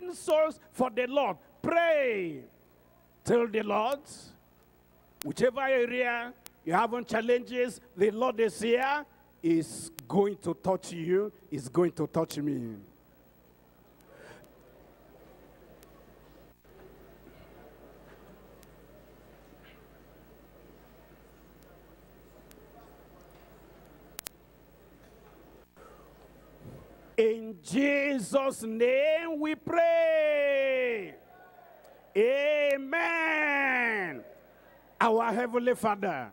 win souls for the Lord. Pray. Tell the Lord, whichever area you haven't challenges, the Lord is here, is going to touch you, is going to touch me. In Jesus' name we pray. Amen. Our Heavenly Father,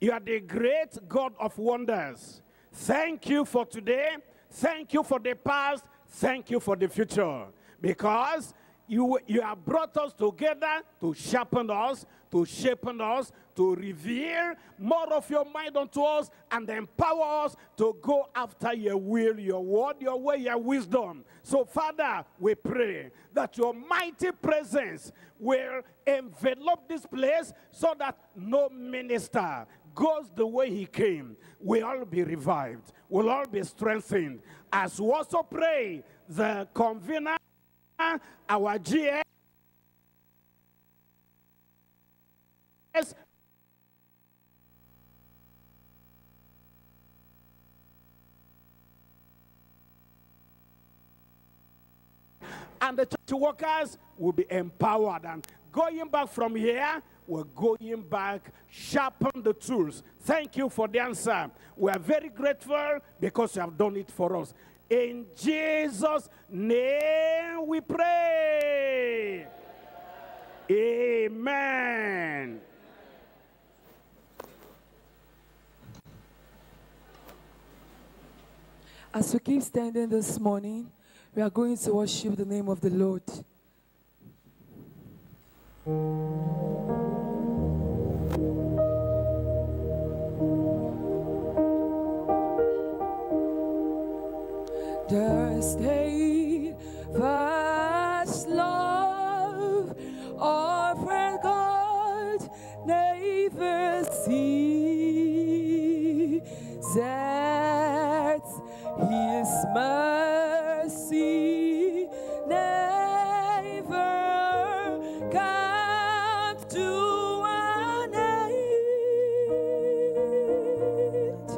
you are the great God of wonders. Thank you for today. Thank you for the past. Thank you for the future. Because you have brought us together to sharpen us, to shape us, to reveal more of your mind unto us, and empower us to go after your will, your word, your way, your wisdom. So, Father, we pray that your mighty presence will envelop this place so that no minister goes the way he came. We'll all be revived. We'll all be strengthened. As we also pray, the convener, our GS, and the church workers will be empowered, and going back from here, we're going back, sharpen the tools. Thank you for the answer. We are very grateful because you have done it for us. In Jesus' name we pray. Amen. As we keep standing this morning, we are going to worship the name of the Lord. The steadfast love of our God never ceases. His mercy never comes to an end.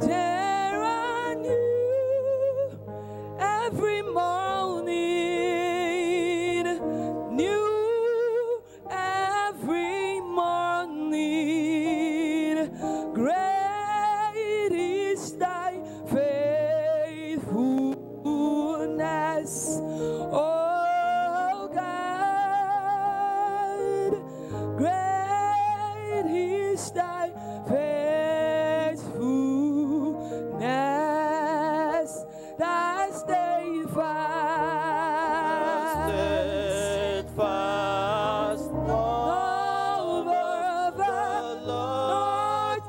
There are new every morning, new every morning. Great is thy faithfulness. Oh God, great is thy faithfulness, thy steadfast love of the Lord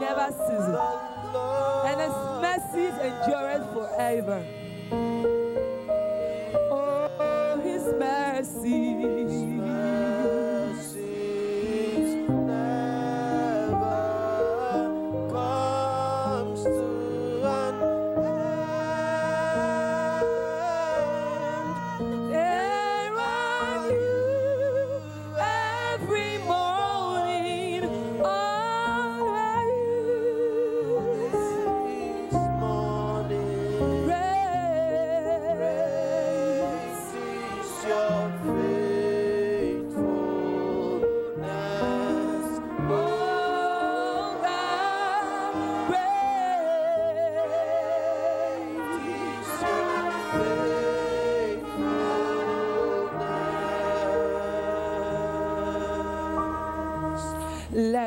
never ceases. Forever. Oh, his mercy.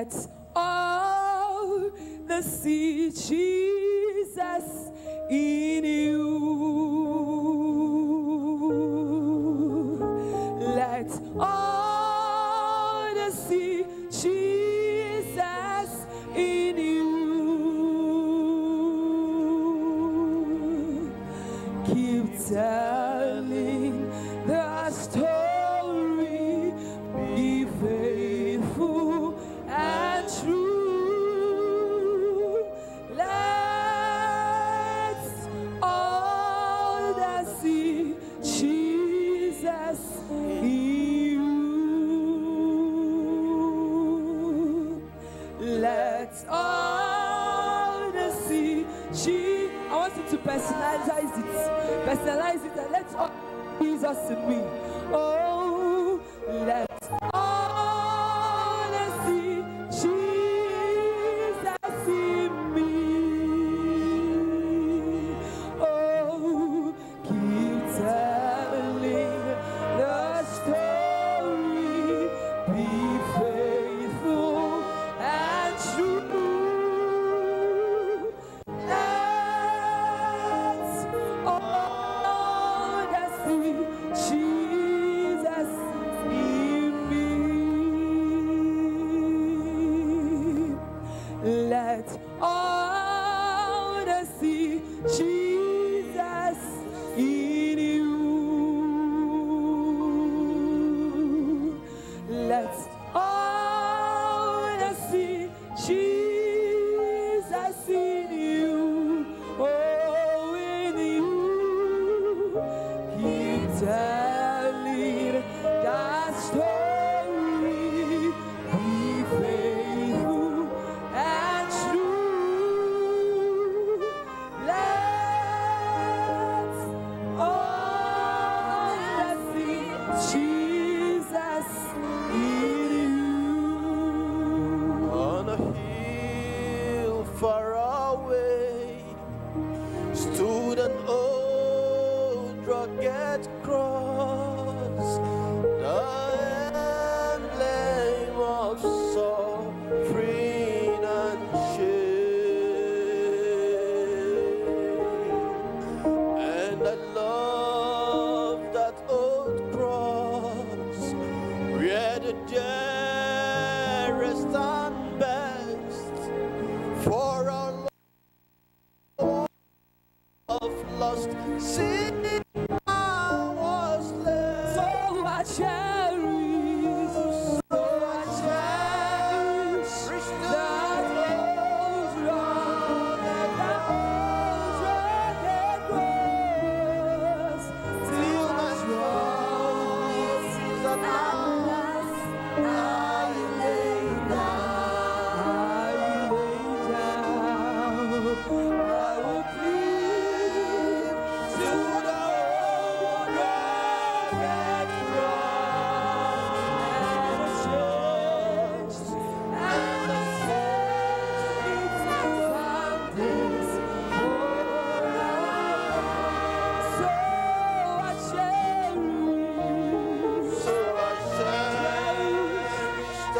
That's all that see Jesus in you. Let's all that see Jesus in you. Keep telling the story. Be faithful and true. Let's all that see Jesus in you. Let's all that see Jesus. I want you to personalize it. Personalize it, and let's all Jesus in me. Oh, let's all see Jesus in me. Oh, keep telling the story. Be faithful and true. Let's all see Jesus in me. Let all that see Jesus in you. Let all that see Jesus in you. Oh, in you. Keep telling that story. Be faithful and true. Let's all that see Jesus in you. On a hill far away stood an old rugged cross, the emblem of suffering and shame. And I love that old cross, where the dearest and best for our love lost sinner was left. So I cherish, so I cherish that old rugged, cross. Till my soul is at last, I lay down, I lay down. I will cleave to the old rugged cross, and the saints of this forever. So I cherish, so I cherish the old rugged cross.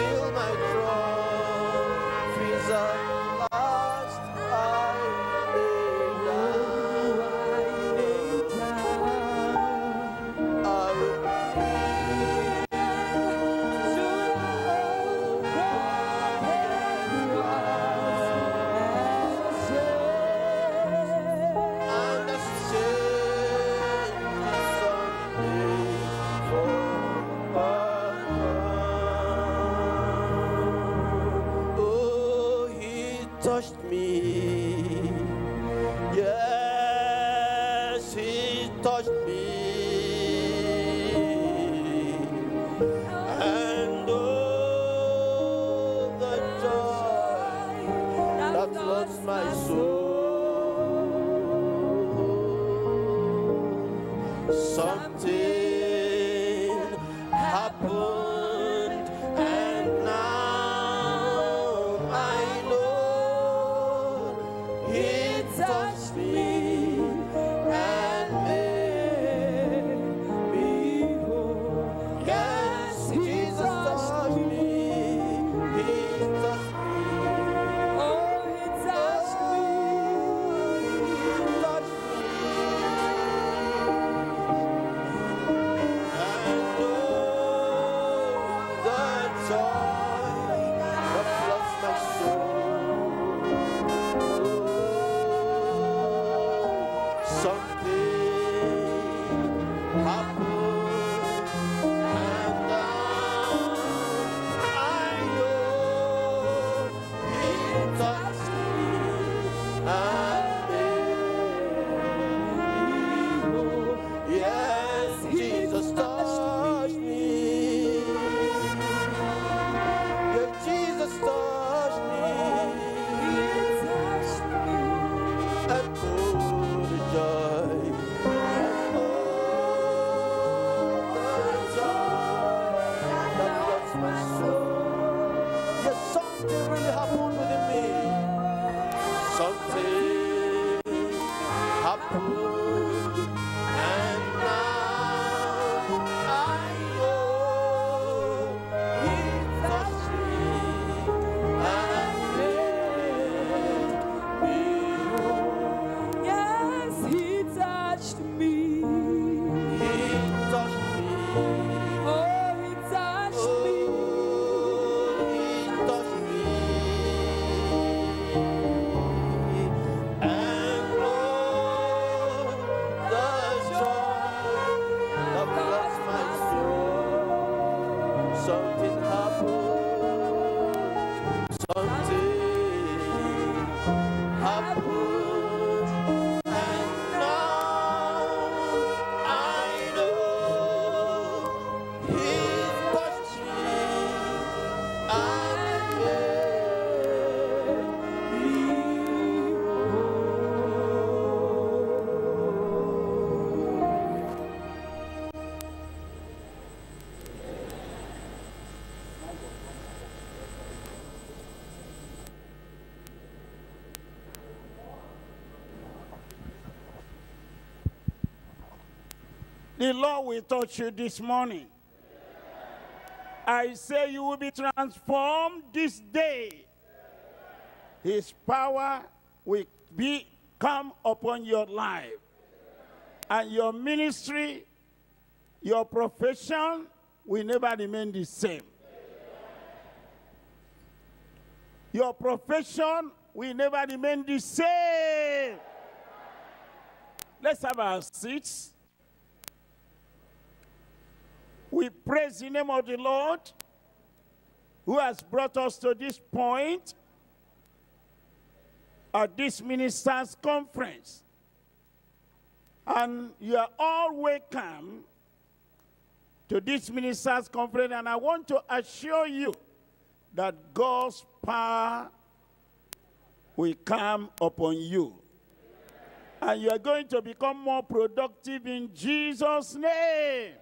Till my trophies are lost, I lay down. I will cling and the saints of this forever. Oh, he touched me. Yes, he touched me. And oh, the joy that floods my soul. Something happened, and now I know he touched me and made something happened, something happened, and now I know He's watching The Lord will touch you this morning. I say you will be transformed this day. His power will come upon your life. And your ministry, your profession will never remain the same. Your profession will never remain the same. Let's have our seats. We praise the name of the Lord who has brought us to this point at this ministers' conference. And you are all welcome to this ministers' conference. And I want to assure you that God's power will come upon you. And you are going to become more productive in Jesus' name.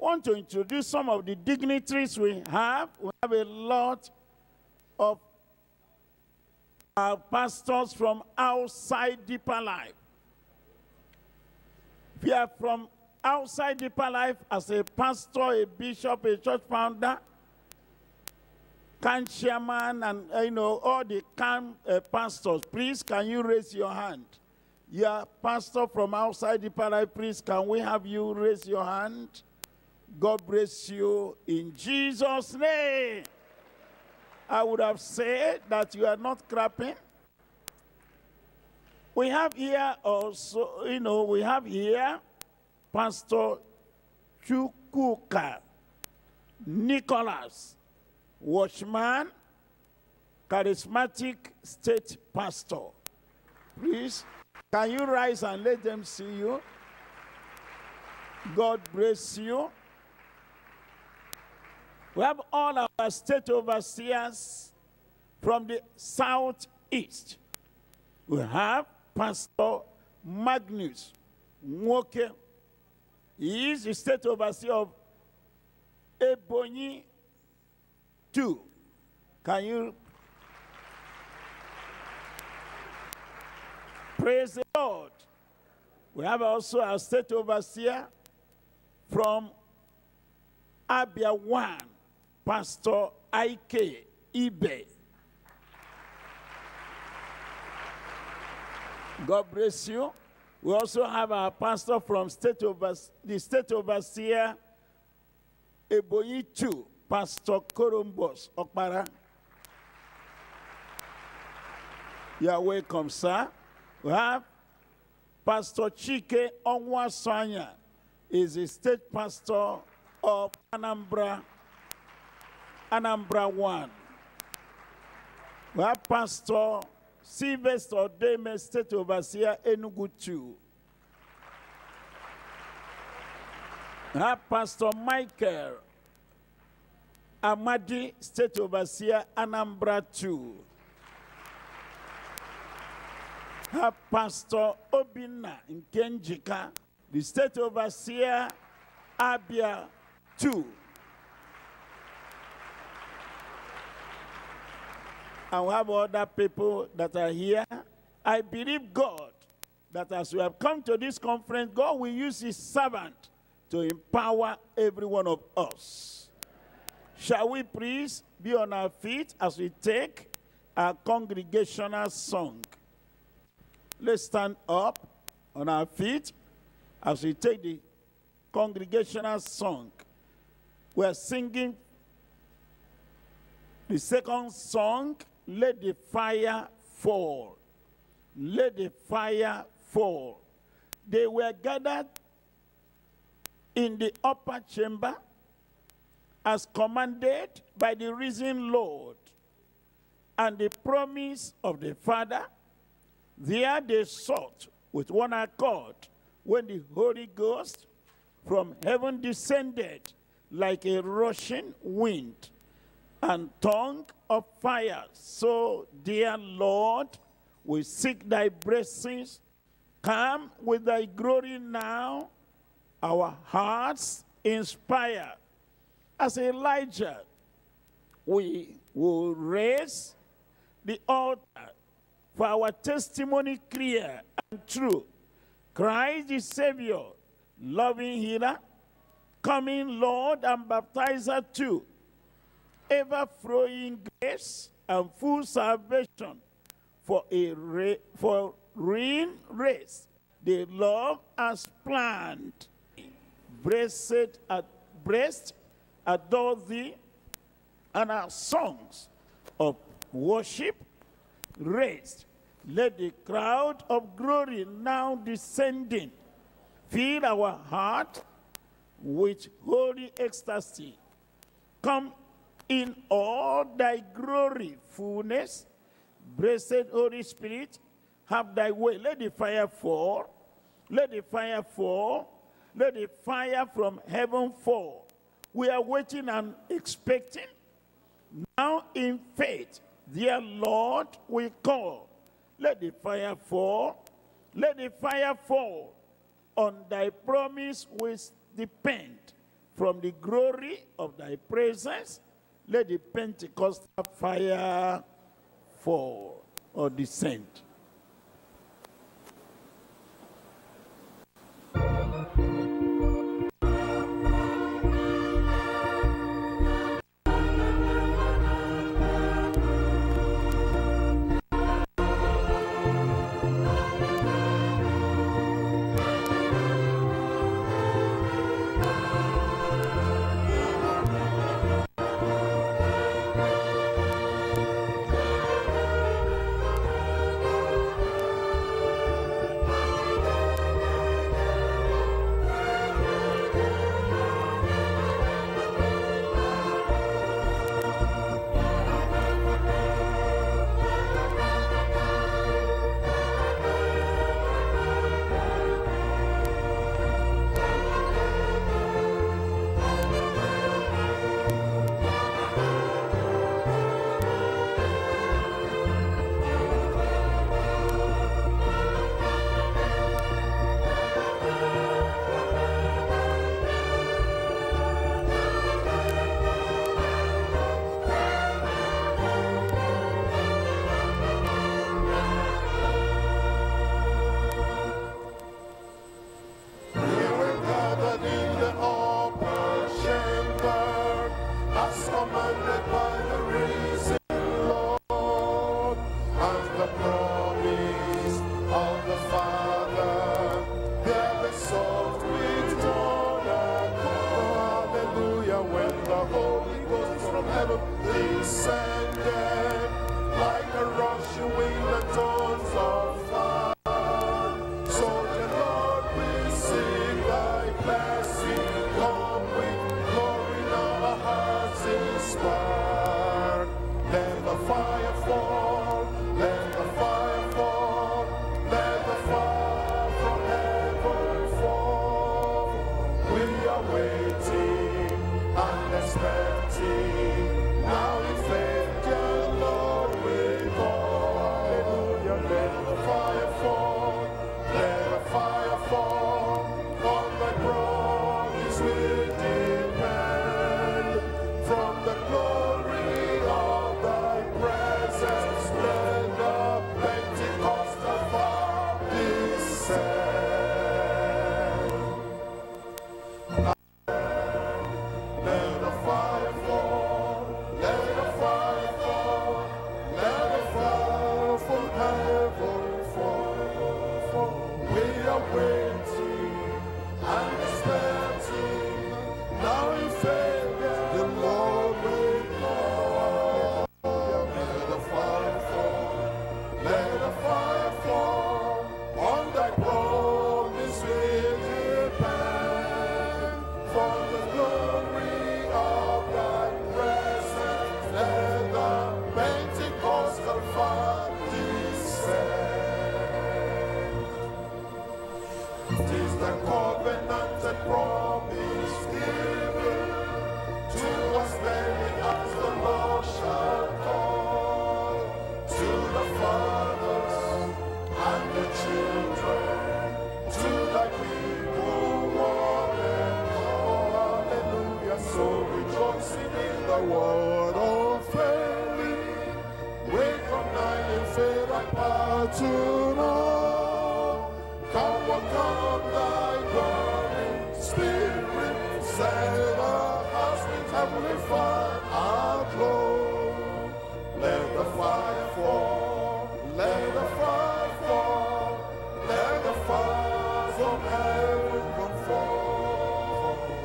I want to introduce some of the dignitaries we have. We have a lot of our pastors from outside Deeper Life. If you are from outside Deeper Life as a pastor, a bishop, a church founder, camp chairman, and all the camp pastors, please can you raise your hand? You are pastor from outside Deeper Life, please can we have you raise your hand? God bless you in Jesus' name. I would have said that you are not clapping. We have here also, we have here Pastor Chukuka Nicholas, watchman, charismatic state pastor. Please, can you rise and let them see you? God bless you. We have all our state overseers from the southeast. We have Pastor Magnus Mwoke. He is the state overseer of Ebonyi 2. Can you praise the Lord? We have also our state overseer from Abia 1. Pastor Ike Ibe. God bless you. We also have our pastor from the state overseer, Ebonyi 2, Pastor Korumbos Okpara. You are welcome, sir. We have Pastor Chike Ongwa Swanya, is the state pastor of Anambra 1. We have Pastor Sylvester Deme, state overseer, Enugu 2. We have Pastor Michael Amadi, state overseer, Anambra 2. We have Pastor Obina Nkenjika, the state overseer, Abia 2. And we have other people that are here. I believe God that as we have come to this conference, God will use His servant to empower every one of us. Shall we please be on our feet as we take our congregational song? Let's stand up on our feet as we take the congregational song. We are singing the second song, Let the Fire Fall. Let the Fire Fall. They were gathered in the upper chamber as commanded by the risen Lord, and the promise of the Father. There they sought with one accord when the Holy Ghost from heaven descended like a rushing wind, and tongue of fire. So, dear Lord, we seek thy blessings. Come with thy glory now, our hearts inspire. As Elijah, we will raise the altar for our testimony clear and true. Christ the Savior, loving healer, coming Lord and baptizer too, ever flowing grace and full salvation for real race they love as planned. Blessed adore thee, and our songs of worship raised. Let the crowd of glory now descending fill our heart with holy ecstasy. Come in all thy glory, fullness. Blessed Holy Spirit, have thy way. Let the fire fall. Let the fire fall. Let the fire from heaven fall. We are waiting and expecting. Now in faith, dear Lord, we call. Let the fire fall. Let the fire fall. On thy promise we depend. From the glory of thy presence, let the Pentecostal fire fall or descend. Now we thank the Lord with all. Hallelujah, let the fire. word unfailing. Wake up now in faith and power to know. Come on, come on, thy burning spirit, set us with heavenly fire and glow. Let the fire fall, let the fire fall, let the fire from heaven come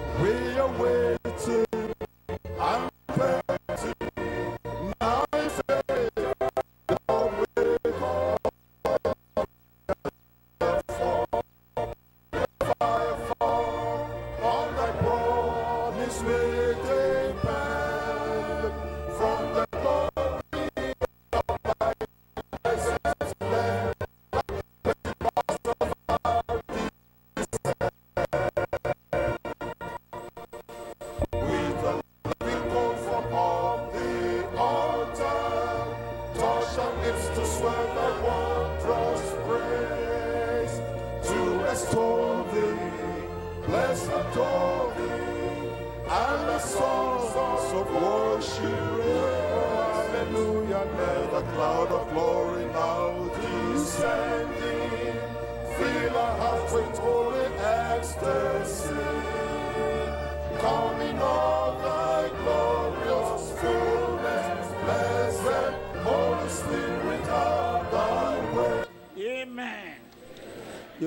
fall. We await to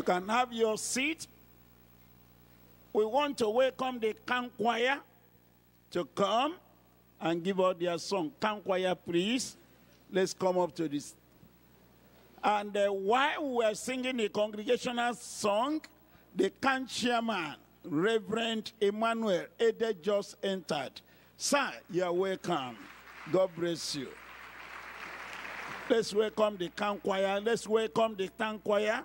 can have your seat. We want to welcome the camp choir to come and give out their song. Camp choir, please, let's come up to this. And while we are singing the congregational song, the camp chairman, Reverend Emmanuel Edet, just entered. Sir, you are welcome. God bless you. Let's welcome the camp choir. Let's welcome the camp choir.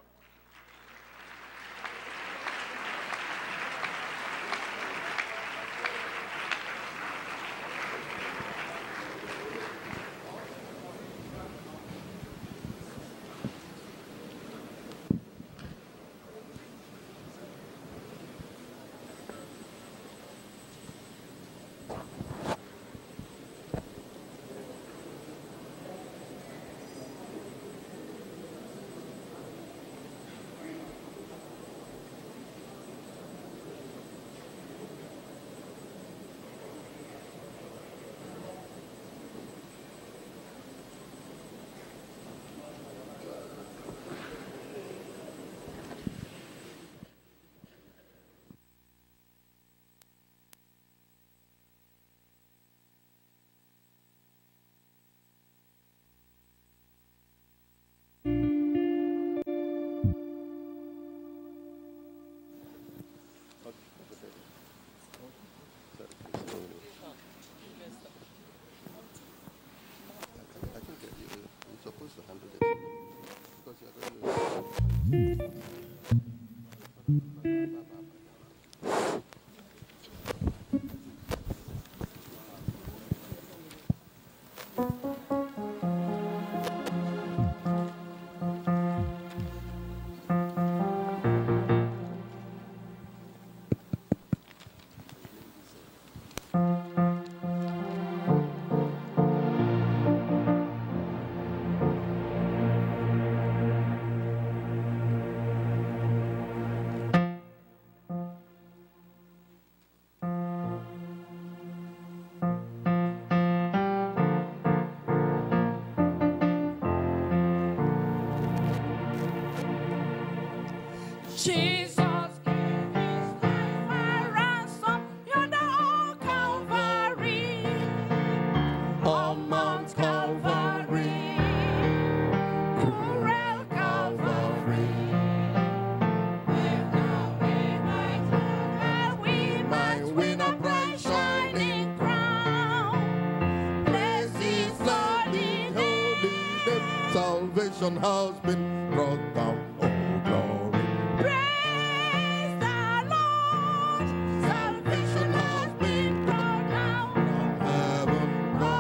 Has been brought down, oh glory. Praise the Lord, salvation has been brought down from heaven. Go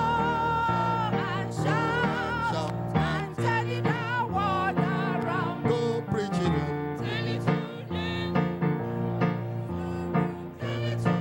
and shout and tell it the world around. Go preach it, tell it to them, tell it to them.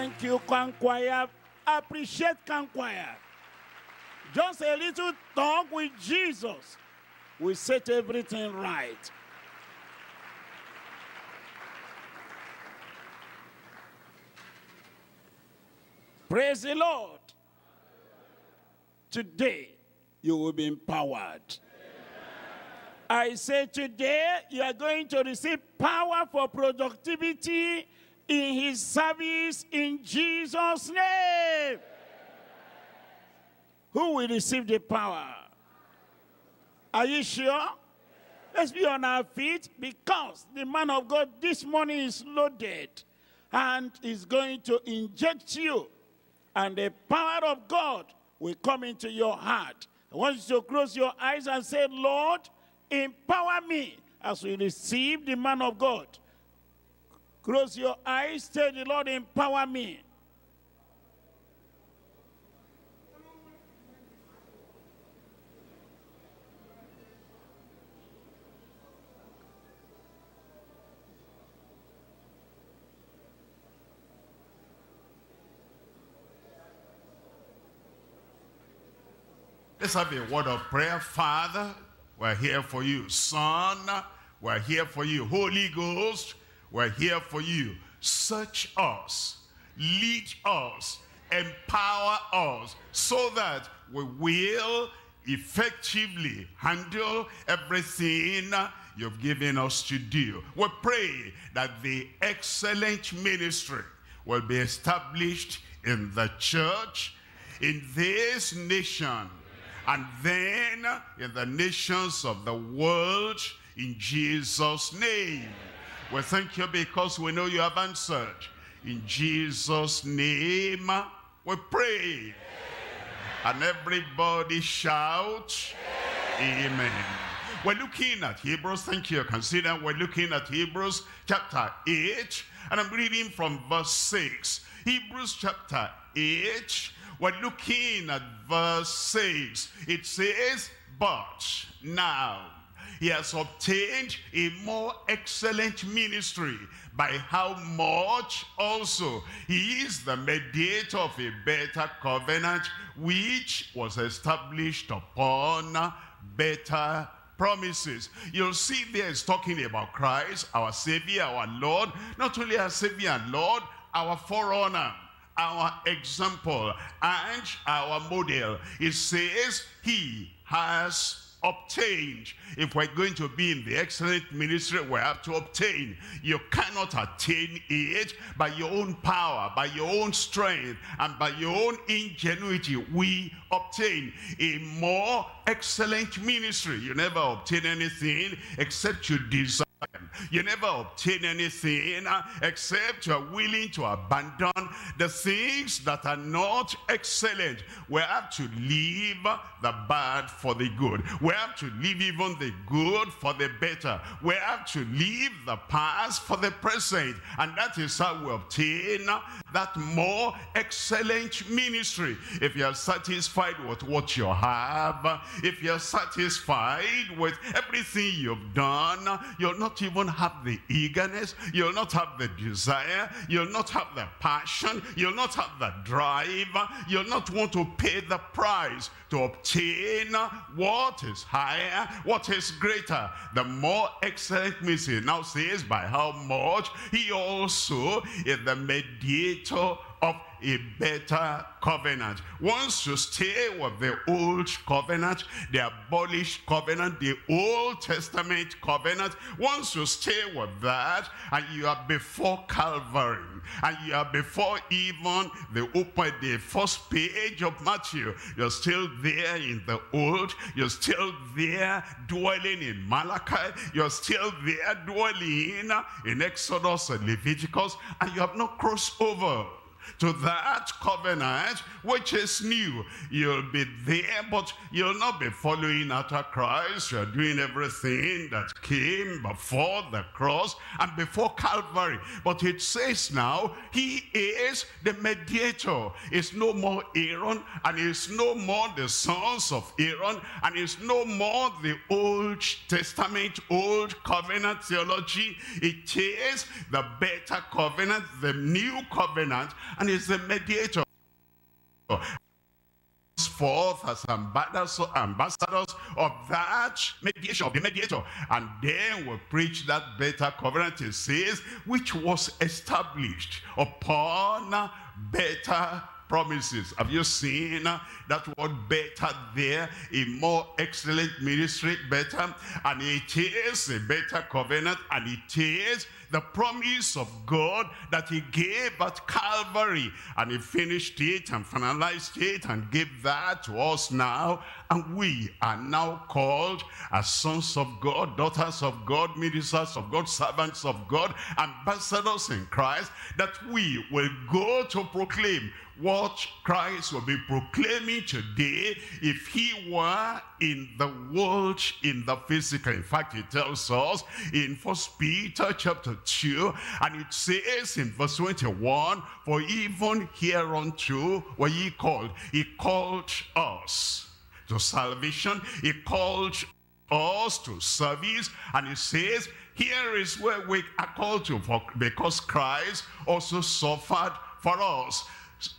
Thank you, Kankwaya. Appreciate Kankwaya. Just a little talk with Jesus will set everything right. Praise the Lord. Today, you will be empowered. I say today, you are going to receive power for productivity in his service in Jesus' name. Who will receive the power? Are you sure? Let's be on our feet, because the man of God this morning is loaded and is going to inject you, and the power of God will come into your heart. I want you to close your eyes and say, Lord, empower me as we receive the man of God. Close your eyes, tell the Lord, empower me. Let's have a word of prayer. Father, we're here for you. Son, we're here for you. Holy Ghost, we're here for you. Search us, lead us, empower us, so that we will effectively handle everything you've given us to do. We pray that the excellent ministry will be established in the church, in this nation, and then in the nations of the world, in Jesus' name. We thank you because we know you have answered. In Jesus' name we pray. Amen. And everybody shout, amen. Amen. We're looking at Hebrews. Thank you. Consider we're looking at Hebrews chapter 8. And I'm reading from verse 6. Hebrews chapter 8. We're looking at verse 6. It says, but now he has obtained a more excellent ministry, by how much also he is the mediator of a better covenant, which was established upon better promises. You'll see there is talking about Christ, our Savior, our Lord. Not only our Savior and Lord, our forerunner, our example, and our model. It says he has obtained. If we're going to be in the excellent ministry, we have to obtain. You cannot attain it by your own power, by your own strength, and by your own ingenuity. We obtain a more excellent ministry. You never obtain anything except you desire. You never obtain anything except you are willing to abandon the things that are not excellent. We have to leave the bad for the good. We have to leave even the good for the better. We have to leave the past for the present. And that is how we obtain that more excellent ministry. If you are satisfied with what you have, if you are satisfied with everything you've done, you'll not even have the eagerness, you'll not have the desire, you'll not have the passion, you'll not have the drive, you'll not want to pay the price to obtain what is higher, what is greater, the more excellent ministry. Now says, by how much he also is the mediator of a better covenant. Once you stay with the old covenant, the abolished covenant, the Old Testament covenant, once you stay with that, and you are before Calvary, and you are before even the first page of Matthew, you're still there in the old, you're still there dwelling in Malachi, you're still there dwelling in Exodus and Leviticus, and you have not crossed over to that covenant which is new. You'll be there, but you'll not be following after Christ. You're doing everything that came before the cross and before Calvary. But it says now, he is the mediator. It's no more Aaron, and it's no more the sons of Aaron, and it's no more the Old Testament, Old Covenant theology. It is the better covenant, the new covenant. and is the mediator. Forth as ambassadors of that mediation, of the mediator, and then we preach that better covenant, it says, which was established upon better promises. Have you seen that word better there? A more excellent ministry, better, and it is a better covenant, and it is the promise of God that he gave at Calvary, and he finished it and finalized it and gave that to us now, and we are now called as sons of God, daughters of God, ministers of God, servants of God, ambassadors in Christ, that we will go to proclaim what Christ will be proclaiming today if he were in the world, in the physical. In fact, it tells us in First Peter chapter 2, and it says in verse 21, for even hereunto were ye called. He called us to salvation, he called us to service, and he says, here is where we are called to, because Christ also suffered for us,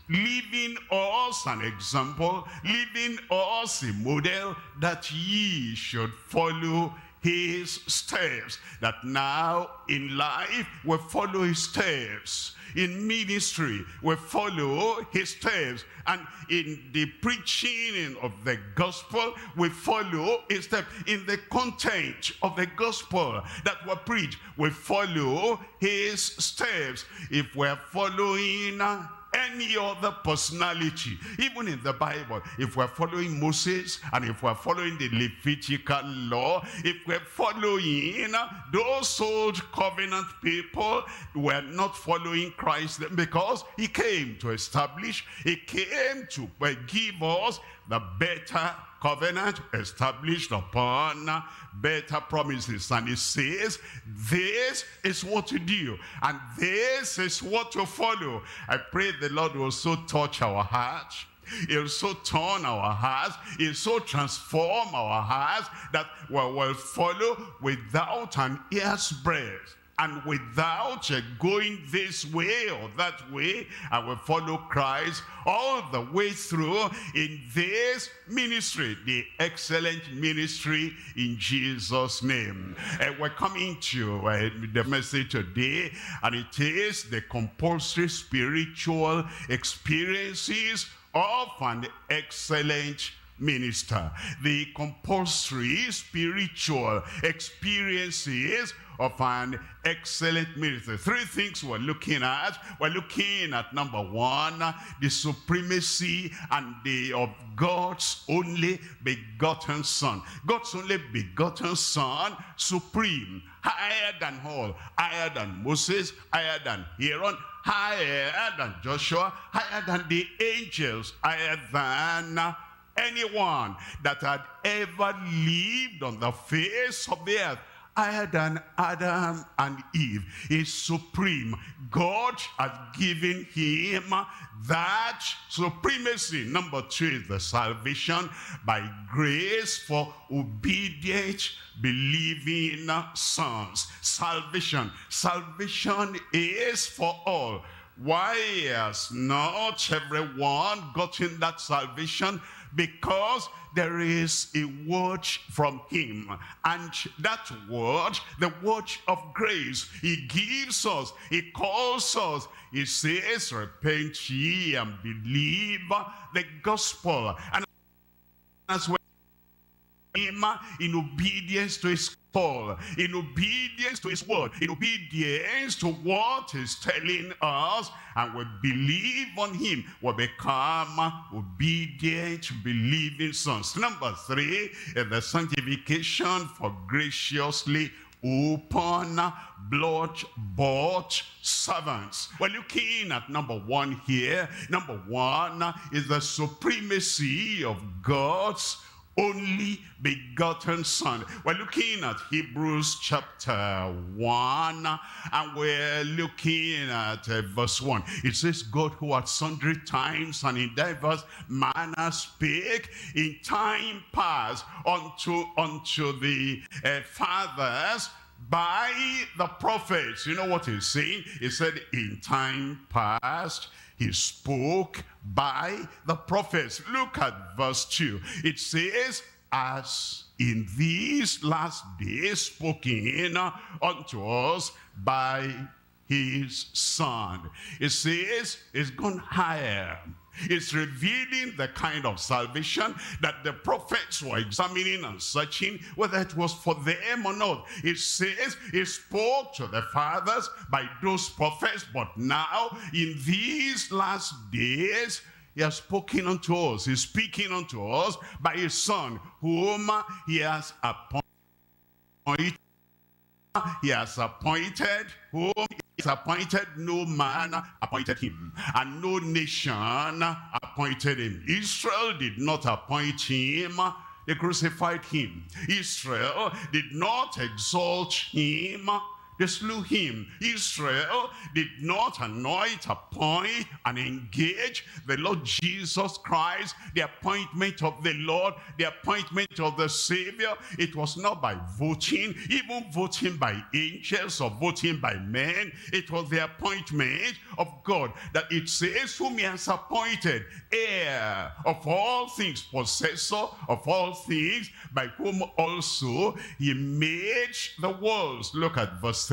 leaving us an example, leaving us a model, that ye should follow his steps. That now in life we follow his steps, in ministry we follow his steps, and in the preaching of the gospel we follow his steps, in the content of the gospel that we preach we follow his steps. If we're following any other personality, even in the Bible, if we're following Moses, and if we're following the Levitical law, if we're following those old covenant people, we're not following Christ, because he came to establish, he came to give us the better covenant established upon better promises. And it says, this is what to do, and this is what to follow. I pray the Lord will so touch our hearts, he'll so turn our hearts, he'll so transform our hearts, that we will follow without an ear's breath, and without going this way or that way. I will follow Christ all the way through in this ministry, the excellent ministry, in Jesus' name. And we're coming to the message today, and it is the compulsory spiritual experiences of an excellent minister. The compulsory spiritual experiences of an excellent minister. Three things we're looking at. We're looking at, number one, the supremacy and the of God's only begotten Son. God's only begotten Son, supreme, higher than all, higher than Moses, higher than Aaron, higher than Joshua, higher than the angels, higher than anyone that had ever lived on the face of the earth, higher than Adam and Eve, is supreme. God has given him that supremacy. Number two is the salvation by grace for obedient, believing sons. Salvation. Salvation is for all. Why has not everyone gotten that salvation? Because there is a word from him, and that word, the word of grace, he gives us, he calls us, he says, repent ye and believe the gospel. And as well, him in obedience to his call, in obedience to his word, in obedience to what he's telling us, and we believe on him, we become obedient, believing sons. Number three, the sanctification for graciously open, blood-bought servants. We're looking at number one here. Number one is the supremacy of God's only begotten Son. We're looking at Hebrews chapter 1, and we're looking at verse 1. It says, God, who at sundry times and in diverse manners spake in time past unto the fathers by the prophets. You know what he's saying? He said, in time past he spoke by the prophets. Look at verse 2. It says, as in these last days spoken unto us by his Son. It says it's gone higher. It's revealing the kind of salvation that the prophets were examining and searching, whether it was for them or not. It says he spoke to the fathers by those prophets, but now in these last days he has spoken unto us. He's speaking unto us by his Son, whom he has appointed. He has appointed whom he has appointed. No man appointed him, and no nation appointed him. Israel did not appoint him. They crucified him. Israel did not exalt him. They slew him. Israel did not anoint, appoint, and engage the Lord Jesus Christ. The appointment of the Lord, the appointment of the Savior, it was not by voting, even voting by angels or voting by men. It was the appointment of God, that it says, whom he has appointed heir of all things, possessor of all things, by whom also he made the worlds. Look at verse 3.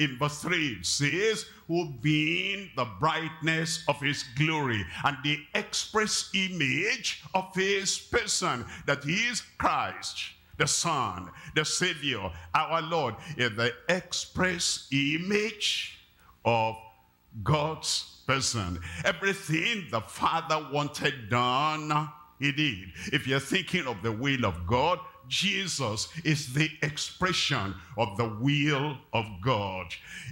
In verse 3 it says, who being the brightness of his glory and the express image of his person, that he is Christ, the Son, the Savior, our Lord, is the express image of God's person. Everything the Father wanted done, he did. If you're thinking of the will of God, Jesus is the expression of the will of God.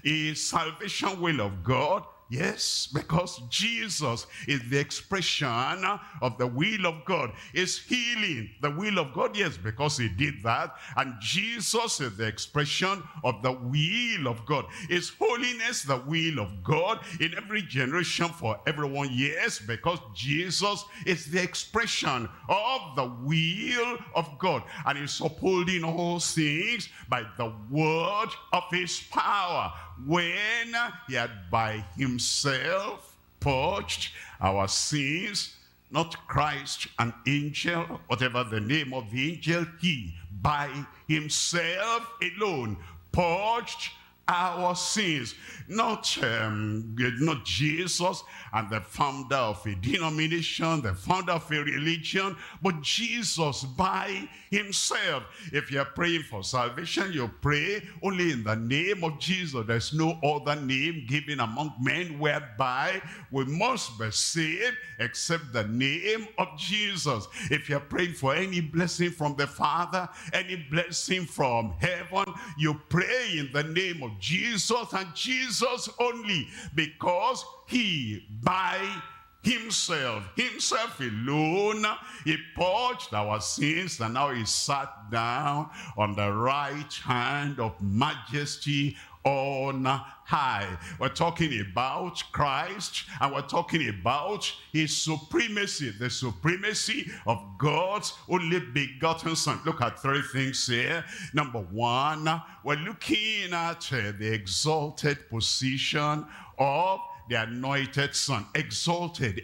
Is salvation will of God? Yes, because Jesus is the expression of the will of God. Is healing the will of God? Yes, because he did that. And Jesus is the expression of the will of God. Is holiness the will of God in every generation for everyone? Yes, because Jesus is the expression of the will of God. And he's upholding all things by the word of his power, when he had by himself purged our sins. Not Christ, an angel, whatever the name of the angel, he by himself alone purged our sins. Not Jesus and the founder of a denomination, the founder of a religion, but Jesus by himself. If you're praying for salvation, you pray only in the name of Jesus. There's no other name given among men whereby we must be saved except the name of Jesus. If you're praying for any blessing from the Father, any blessing from heaven, you pray in the name of Jesus, and Jesus only, because he by himself alone, he purged our sins, and now he sat down on the right hand of majesty on high. We're talking about Christ, and we're talking about his supremacy, the supremacy of God's only begotten Son. Look at three things here. Number one, we're looking at the exalted position of the anointed Son. Exalted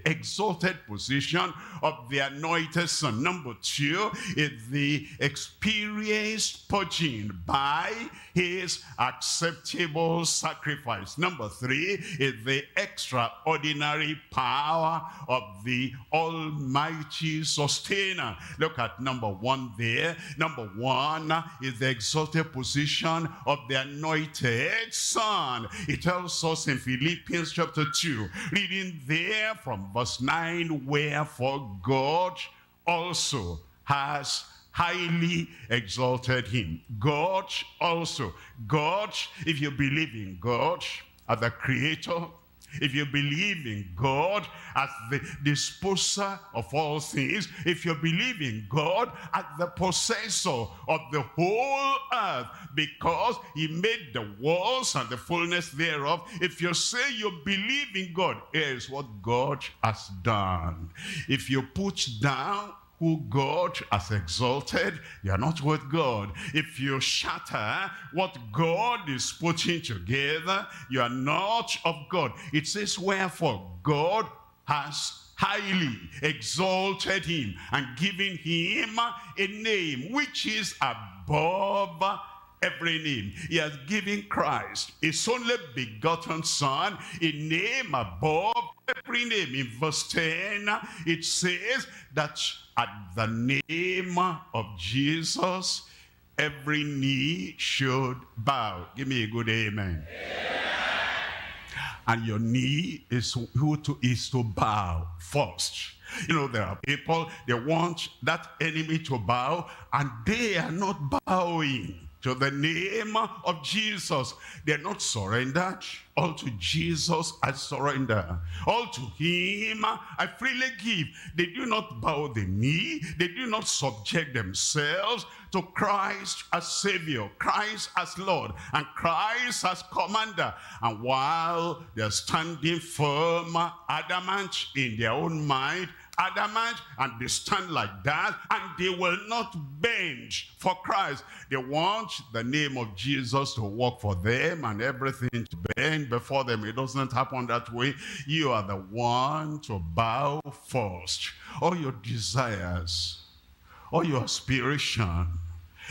position of the anointed Son. Number two is the experienced purging by his acceptable sacrifice. Number three is the extraordinary power of the almighty sustainer. Look at number one there. Number one is the exalted position of the anointed Son. It tells us in Philippians chapter 2, reading there from verse 9, wherefore God also has highly exalted him. God also. God, if you believe in God as the creator, if you believe in God as the disposer of all things, if you believe in God as the possessor of the whole earth, because he made the worlds and the fullness thereof, if you say you believe in God, here's what God has done. If you put down who God has exalted, you are not with God. If you shatter what God is putting together, you are not of God. It says, wherefore God has highly exalted him and given him a name which is above every name. He has given Christ, his only begotten Son, a name above every name. In verse 10, it says that at the name of Jesus, every knee should bow. Give me a good amen. Amen. And your knee is to bow first. You know, there are people, they want that enemy to bow, and they are not bowing to the name of Jesus. They're not surrendered. All to Jesus I surrender. All to him I freely give. They do not bow the knee. They do not subject themselves to Christ as Savior, Christ as Lord, and Christ as Commander. And while they're standing firm, adamant in their own mind, adamant, and they stand like that, and they will not bend for Christ. They want the name of Jesus to work for them and everything to bend before them. It doesn't happen that way. You are the one to bow first. All your desires, all your aspiration,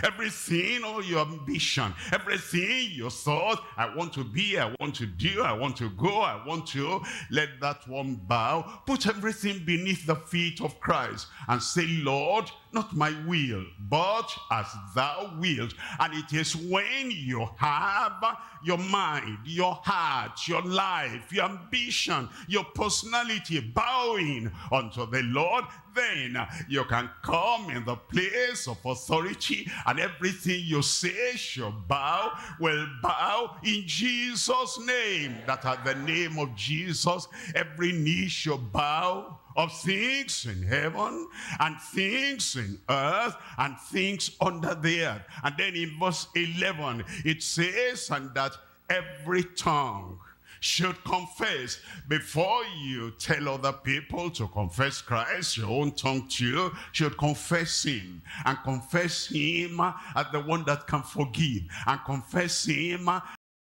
everything, all your ambition, everything you thought, I want to be, I want to do, I want to go, I want to, let that one bow. Put everything beneath the feet of Christ and say, Lord, not my will, but as thou wilt. And it is when you have your mind, your heart, your life, your ambition, your personality bowing unto the Lord, then you can come in the place of authority, and everything you say shall bow, will bow in Jesus' name. That at the name of Jesus, every knee shall bow, of things in heaven and things in earth and things under the earth. And then in verse 11, it says, and that every tongue should confess. Before you tell other people to confess Christ, your own tongue too should confess him, and confess him as the one that can forgive, and confess him